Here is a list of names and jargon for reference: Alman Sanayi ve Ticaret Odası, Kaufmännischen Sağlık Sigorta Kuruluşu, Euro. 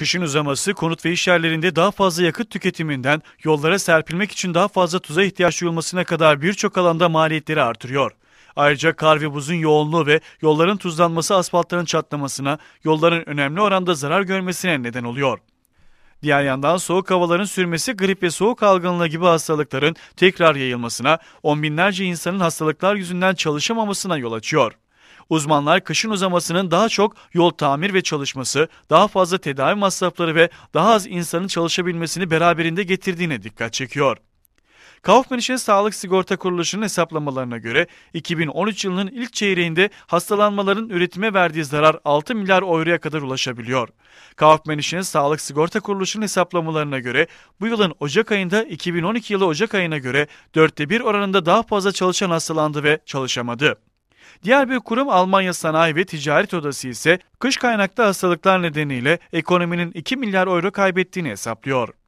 Kışın uzaması, konut ve iş yerlerinde daha fazla yakıt tüketiminden, yollara serpilmek için daha fazla tuza ihtiyaç duyulmasına kadar birçok alanda maliyetleri artırıyor. Ayrıca kar ve buzun yoğunluğu ve yolların tuzlanması asfaltların çatlamasına, yolların önemli oranda zarar görmesine neden oluyor. Diğer yandan soğuk havaların sürmesi grip ve soğuk algınlığı gibi hastalıkların tekrar yayılmasına, on binlerce insanın hastalıklar yüzünden çalışamamasına yol açıyor. Uzmanlar kışın uzamasının daha çok yol tamir ve çalışması, daha fazla tedavi masrafları ve daha az insanın çalışabilmesini beraberinde getirdiğine dikkat çekiyor. Kaufmännischen Sağlık Sigorta Kuruluşu'nun hesaplamalarına göre 2013 yılının ilk çeyreğinde hastalanmaların üretime verdiği zarar 6 milyar euroya kadar ulaşabiliyor. Kaufmännischen Sağlık Sigorta Kuruluşu'nun hesaplamalarına göre bu yılın Ocak ayında 2012 yılı Ocak ayına göre 1/4 oranında daha fazla çalışan hastalandı ve çalışamadı. Diğer bir kurum Almanya Sanayi ve Ticaret Odası ise kış kaynaklı hastalıklar nedeniyle ekonominin 2 milyar euro kaybettiğini hesaplıyor.